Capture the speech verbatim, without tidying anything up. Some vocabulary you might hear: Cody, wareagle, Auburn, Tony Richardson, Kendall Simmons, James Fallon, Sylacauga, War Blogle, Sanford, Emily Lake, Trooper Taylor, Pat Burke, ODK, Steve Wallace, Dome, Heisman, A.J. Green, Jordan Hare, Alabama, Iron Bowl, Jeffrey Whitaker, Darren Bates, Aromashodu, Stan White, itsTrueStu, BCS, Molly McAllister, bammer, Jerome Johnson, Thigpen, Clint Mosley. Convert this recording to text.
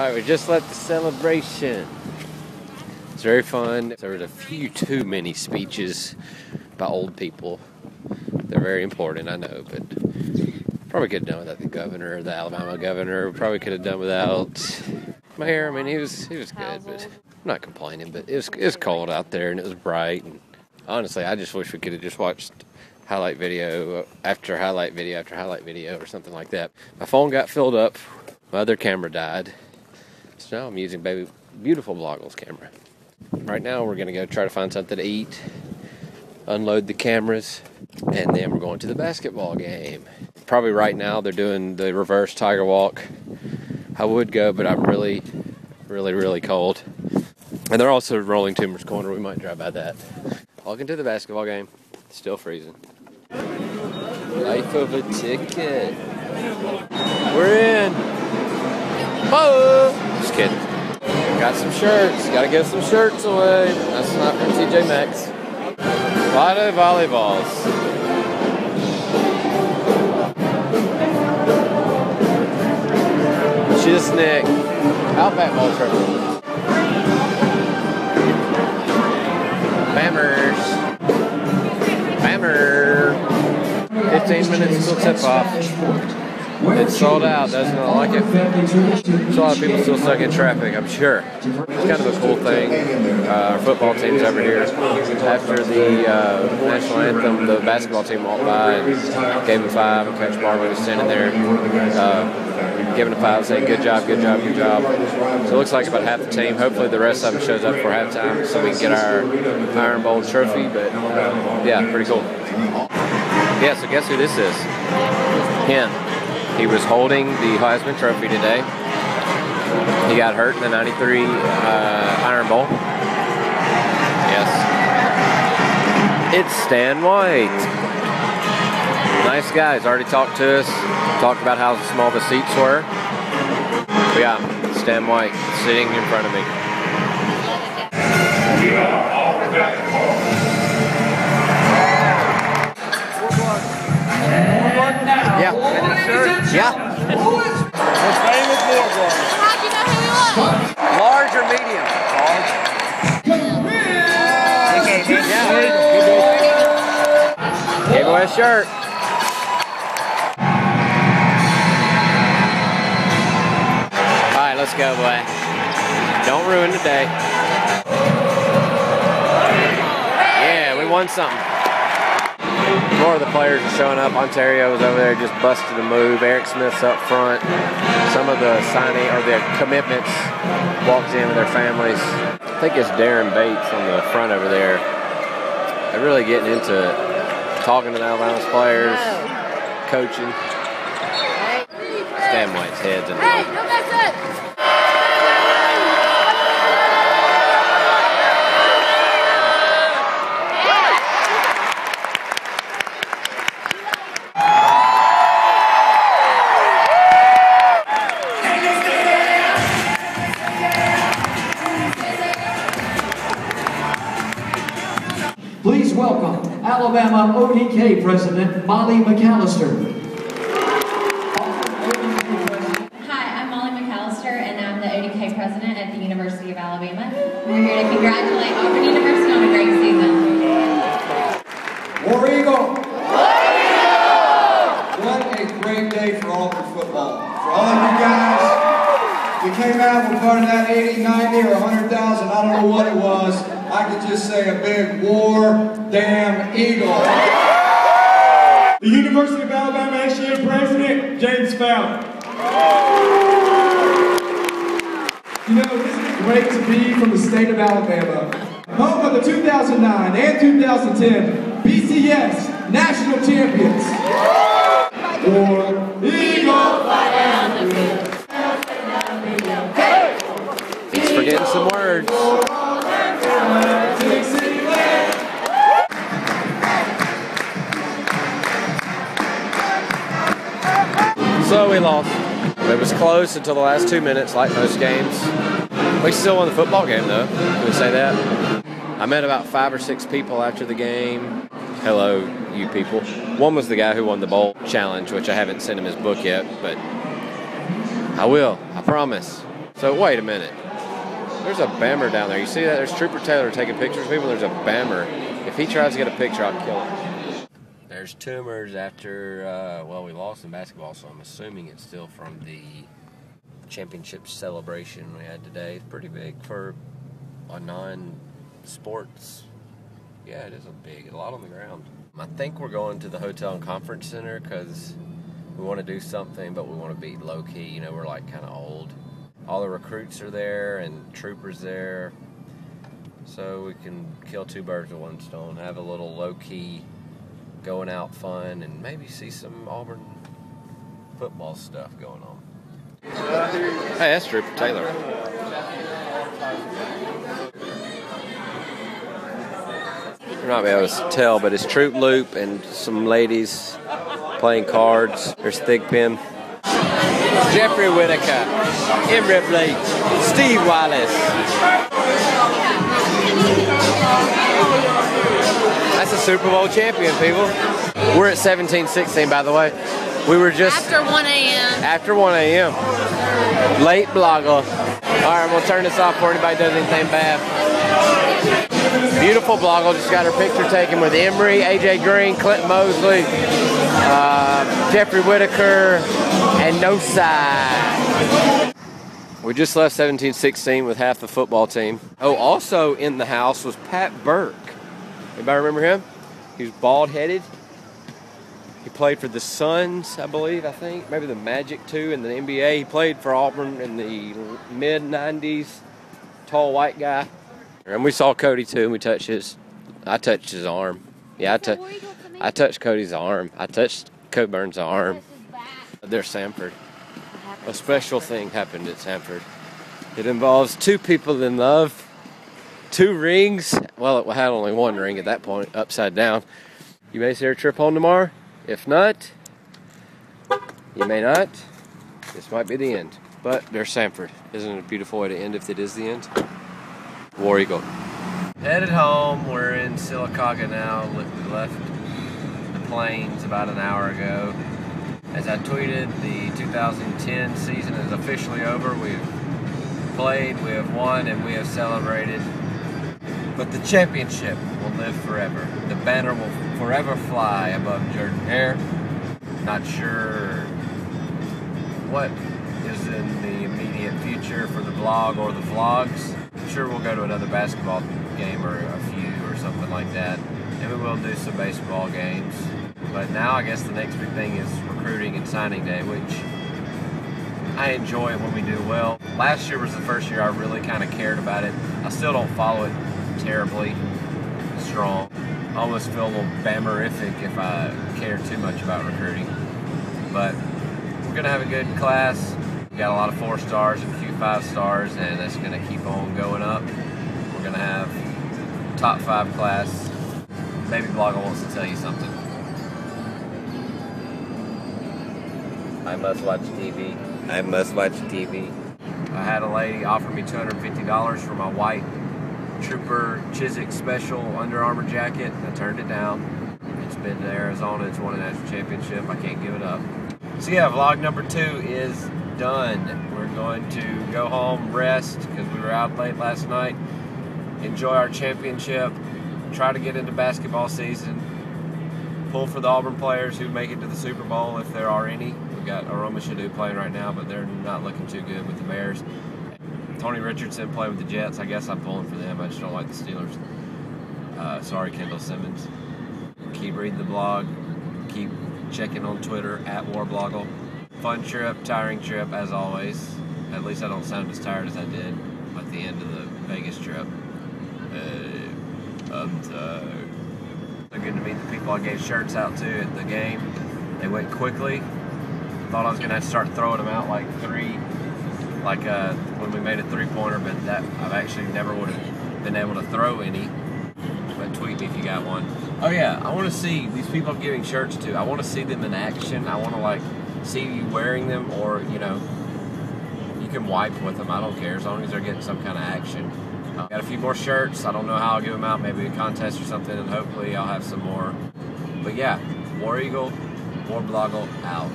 Alright, we just left the celebration. It's very fun. There was a few too many speeches by old people. They're very important, I know, but probably could have done without the governor, the Alabama governor. Probably could have done without Mayor. I mean, he was he was good, but I'm not complaining. But it was it was cold out there and it was bright. And honestly, I just wish we could have just watched highlight video after highlight video after highlight video or something like that. My phone got filled up. My other camera died. So now I'm using baby beautiful Bloggle's camera. Right now we're going to go try to find something to eat, unload the cameras, and then we're going to the basketball game. Probably right now they're doing the reverse tiger walk. I would go, but I'm really, really, really cold. And they're also rolling Tumors Corner. We might drive by that. Walking to the basketball game. Still freezing. Life of a ticket. We're in. Whoa. Just kidding. Got some shirts. Got to give some shirts away. That's not from T J Maxx. A lot of volleyballs. Just Nick. Outback Bowl Turtle. Bammers. Bammer. fifteen minutes till tip off. It's sold out. Doesn't like it. There's a lot of people still stuck in traffic, I'm sure. It's kind of a cool thing. Uh, our football team's over here. After the uh, national anthem, the basketball team walked by and gave him five. Coach Barber was standing there. Uh, Giving a five, saying good job, good job, good job. So it looks like about half the team. Hopefully the rest of them shows up for halftime so we can get our Iron Bowl trophy. But um, yeah, pretty cool. Yeah, so guess who this is? Him. He was holding the Heisman Trophy today. He got hurt in the ninety-three uh, Iron Bowl. Yes. It's Stan White. Nice guy. He's already talked to us. Talked about how small the seats were. But yeah, Stan White sitting in front of me. Yeah. Yeah. The famous WarBlogle. How do you know who he was? Large or medium? Large. Yeah. Gave away a shirt. Let's go, boy. Don't ruin the day. Yeah, we won something. More of the players are showing up. Ontario was over there, just busted a move. Eric Smith's up front. Some of the signing or their commitments walked in with their families. I think it's Darren Bates on the front over there. They're really getting into it. Talking to the Alabama players, coaching. Stan White's head's in the hey, go back up. Please welcome Alabama O D K President Molly McAllister. President at the University of Alabama. We're here to congratulate Auburn University on a great season. War Eagle! War Eagle! What a great day for Auburn football. For all of you guys, you came out for part of that eighty, ninety, or a hundred thousand, I don't know what it was. I could just say a big war damn eagle. The University of Alabama A C A President, James Fallon. You know, this is great to be from the state of Alabama, home of the two thousand nine and two thousand ten B C S National Champions. War Eagle! He's forgetting some words. So we lost. It was close until the last two minutes, like most games. We still won the football game, though. Can we say that? I met about five or six people after the game. Hello, you people. One was the guy who won the bowl challenge, which I haven't sent him his book yet, but I will. I promise. So wait a minute. There's a bammer down there. You see that? There's Trooper Taylor taking pictures of people. There's a bammer. If he tries to get a picture, I'll kill him. There's tumors after, uh, well, we lost in basketball, so I'm assuming it's still from the championship celebration we had today. It's pretty big for a non-sports. Yeah, it is a big, a lot on the ground. I think we're going to the hotel and conference center because we want to do something, but we want to be low-key. You know, we're like kind of old. All the recruits are there and troopers there, so we can kill two birds with one stone, have a little low-key going out fun, and maybe see some Auburn football stuff going on. Hey, that's Trooper Taylor. You might be able to tell, but it's Troop Loop and some ladies playing cards. There's Thigpen. Jeffrey Whitaker, Emily Lake, Steve Wallace. That's a Super Bowl champion, people. We're at seventeen sixteen, by the way. We were just... After one A M After one A M Late blogger. All right, I'm going to turn this off before anybody does anything bad. Beautiful blogger. Just got her picture taken with Emery, A J. Green, Clint Mosley, uh, Jeffrey Whitaker, and no side. We just left seventeen sixteen with half the football team. Oh, also in the house was Pat Burke. Anybody remember him? He was bald-headed. He played for the Suns, I believe, I think. Maybe the Magic, too, in the N B A. He played for Auburn in the mid nineties. Tall white guy. And we saw Cody, too, and we touched his... I touched his arm. Yeah, I, tu I touched Cody's arm. I touched Coburn's arm. There's Sanford. A special thing happened at Sanford. It involves two people in love, two rings. Well, it had only one ring at that point, upside down. You may see her trip home tomorrow. If not, you may not. This might be the end. But there's Sanford. Isn't it a beautiful way to end if it is the end? War Eagle. Headed home. We're in Sylacauga now. We left the plains about an hour ago. As I tweeted, the two thousand ten season is officially over. We've played, we have won, and we have celebrated. But the championship will live forever. The banner will forever fly above Jordan Hare. Not sure what is in the immediate future for the blog or the vlogs. I'm sure we'll go to another basketball game or a few or something like that. And we will do some baseball games. But now I guess the next big thing is recruiting and signing day, which I enjoy when we do well. Last year was the first year I really kind of cared about it. I still don't follow it terribly strong. I almost feel a little bammerific if I care too much about recruiting. But we're going to have a good class. We got a lot of four stars and a few five stars, and that's going to keep on going up. We're going to have top five class. Baby Blogger wants to tell you something. I must watch T V. I must watch T V. I had a lady offer me two hundred fifty dollars for my white Trooper Chiswick Special Under Armour jacket. I turned it down. It's been to Arizona. It's won a national championship. I can't give it up. So yeah, vlog number two is done. We're going to go home, rest, because we were out late last night. Enjoy our championship. Try to get into basketball season. Pull for the Auburn players who make it to the Super Bowl, if there are any. We've got Aromashodu playing right now, but they're not looking too good with the Bears. Tony Richardson playing with the Jets. I guess I'm pulling for them. I just don't like the Steelers. Uh, sorry, Kendall Simmons. Keep reading the blog. Keep checking on Twitter, at WarBlogle. Fun trip, tiring trip, as always. At least I don't sound as tired as I did at the end of the Vegas trip. Uh, I'm tired. So good to meet the people I gave shirts out to at the game. They went quickly. Thought I was gonna have to start throwing them out like three, like uh, when we made a three-pointer, but that I've actually never would have been able to throw any. But tweet me if you got one. Oh yeah, I want to see these people I'm giving shirts to. I want to see them in action. I want to like see you wearing them, or you know, you can wipe with them. I don't care as long as they're getting some kind of action. Uh, got a few more shirts. I don't know how I'll give them out. Maybe a contest or something, and hopefully I'll have some more. But yeah, War Eagle, WarBlogle out.